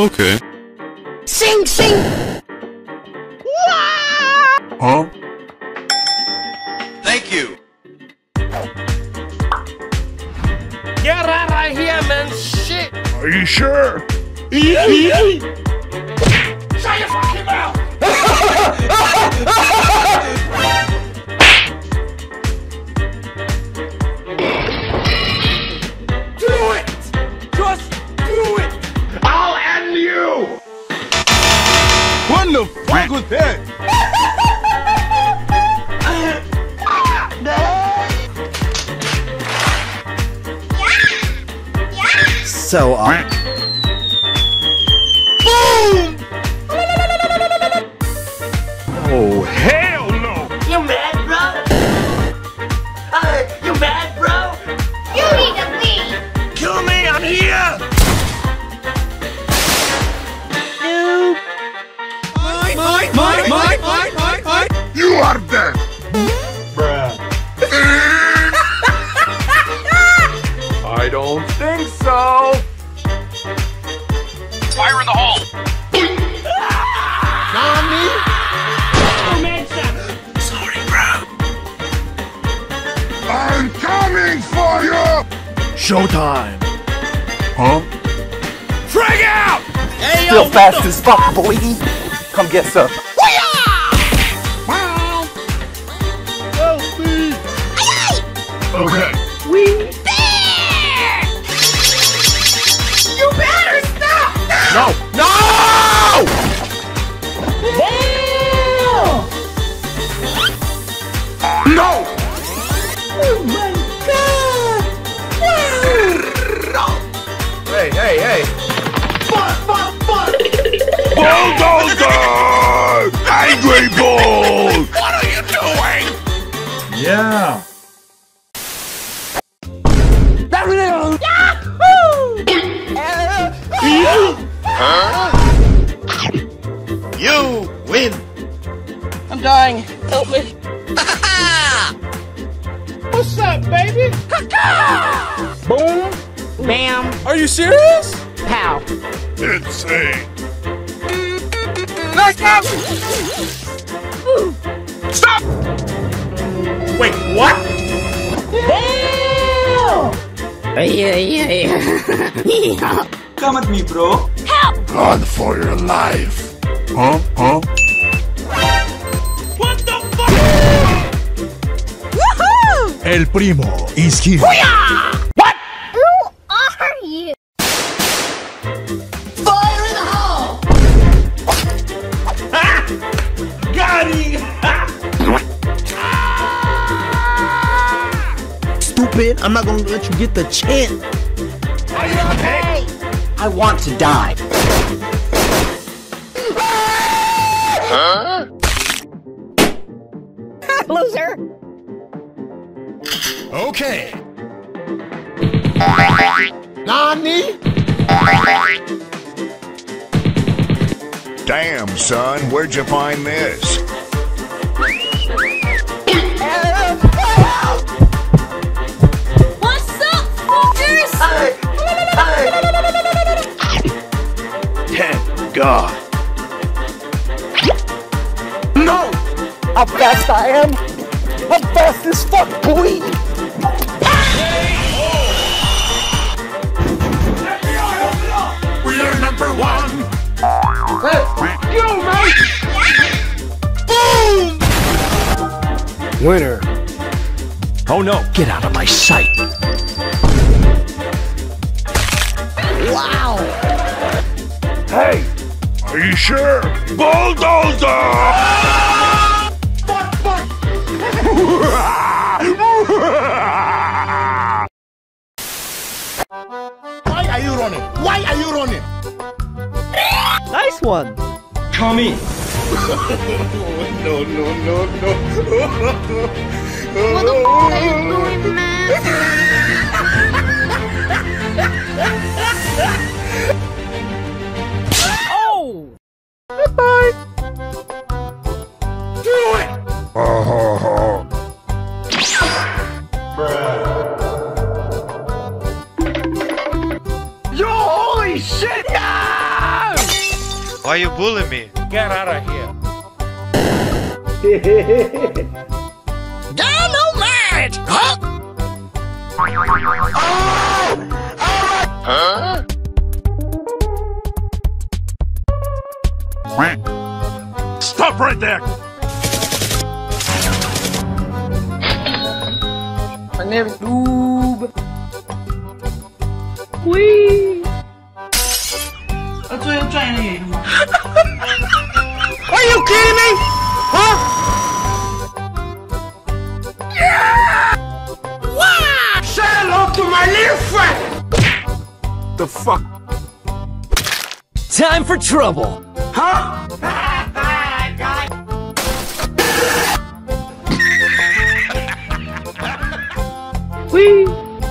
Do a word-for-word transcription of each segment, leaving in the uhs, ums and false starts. Oh, okay. Sing, sing! Huh? Thank you! Get out of here, man! Shit! Are you sure? Yeah, yeah, yeah. Shut your fucking mouth! What the fuck was that? So on. Boom! Oh hell no! You mad, bro? Uh, you mad, bro? You need to leave! Kill me, I'm here! You are dead! Bruh. I don't think so! Fire in the hole! Mommy! Oh man, sorry, bro. I'm coming for you! Showtime! Huh? Frag out! Hey, still yo, fast as fuck, boy! Come get some. Okay. We there! You better stop! No! No! No! No! Oh my god! No! Hey, hey, hey! Fuck, fuck, fuck! Bulldozer! Angry Bull! What are you doing? Yeah! You win! I'm dying. Help me. What's up, baby? Boom. Bam. Are you serious? Pow. Insane. Back up! Stop! Wait, what? Yeah, yeah, yeah. Come at me, bro. Help! Run for your life. Huh? Huh? What the fuck? Woohoo! El Primo is here. Hoo-yah! What? Who are you? Fire in the hole! Ha! Got him! Ha! Stupid! I'm not gonna let you get the chance. Are you okay? I want to die. Huh? Loser! Okay! Nani? Damn, son, where'd you find this? What's up, fuckers? I, I... Thank God. How fast I am! I'm fast as fuck, boy! We are number one! Go, mate! Boom! Winner! Oh no! Get out of my sight! Wow! Hey! Are you sure? Bulldozer! Why are you running? Why are you running? Nice one. Come in. No, no, no, no. What the f*** are you doing, man? Oh! Goodbye. Do it! Uh-huh. Yo, holy shit! No! Why you bullying me? Get out of here. Dynamite! Huh? Oh! Huh? Stop right there! I never do. Whee! That's what I'm trying to hear. Are you kidding me? Huh? Yeah! Wow! Say hello to my little friend! The fuck? Time for trouble. Huh? Whee!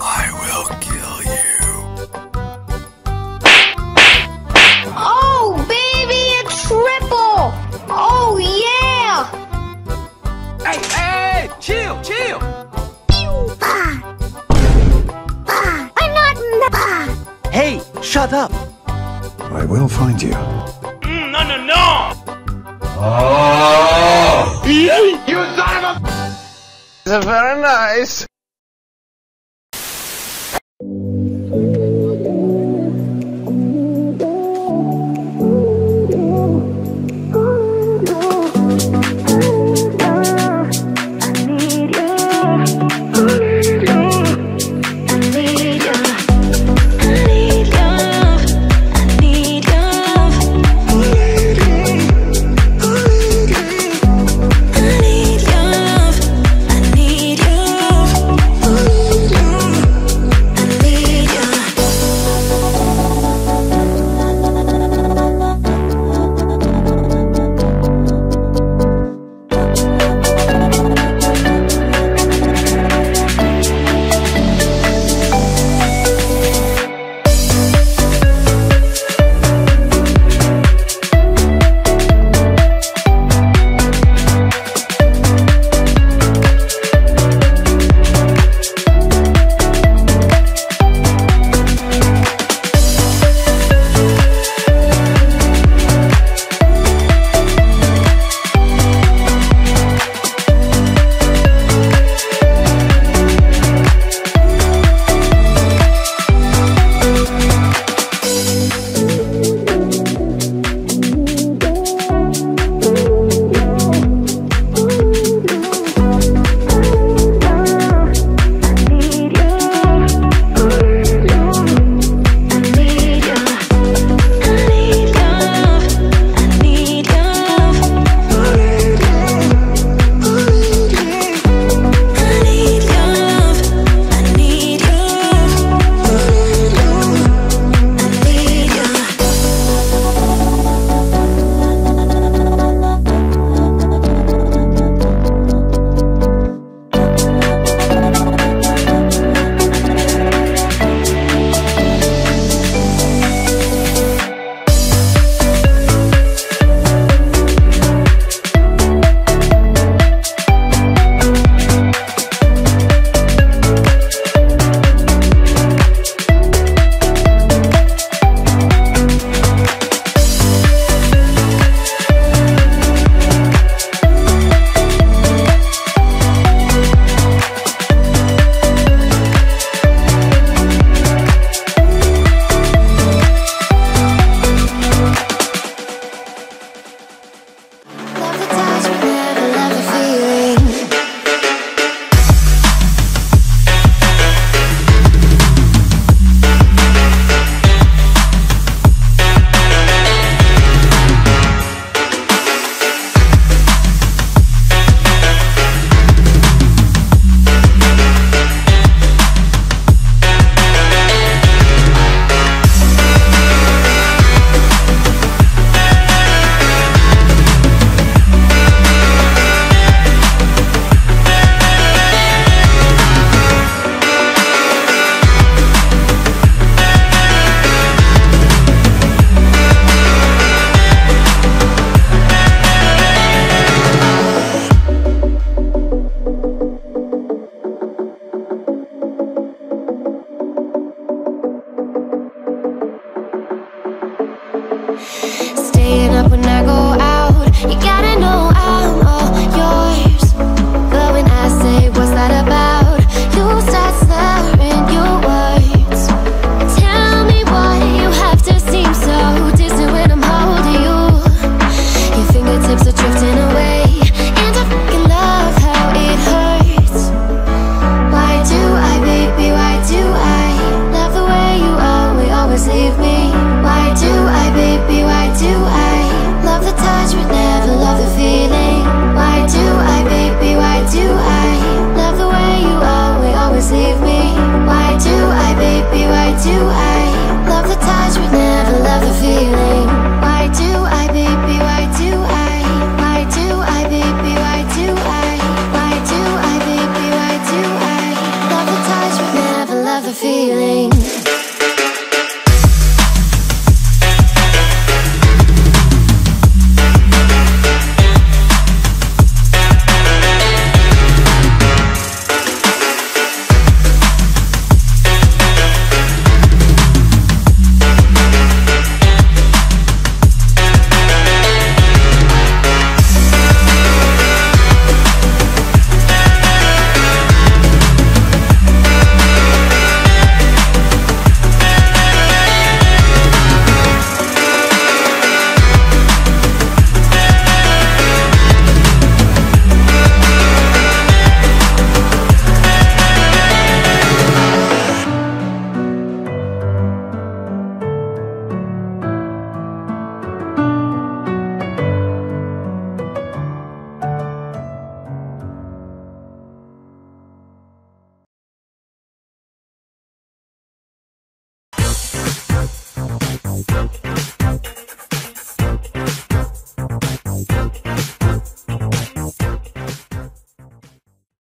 I will kill you. Oh, baby, a triple! Oh, yeah! Hey, hey, chill, chill! I'm not. Hey, shut up! I will find you. Mm, no, no, no! Oh! You son of a... That's very nice.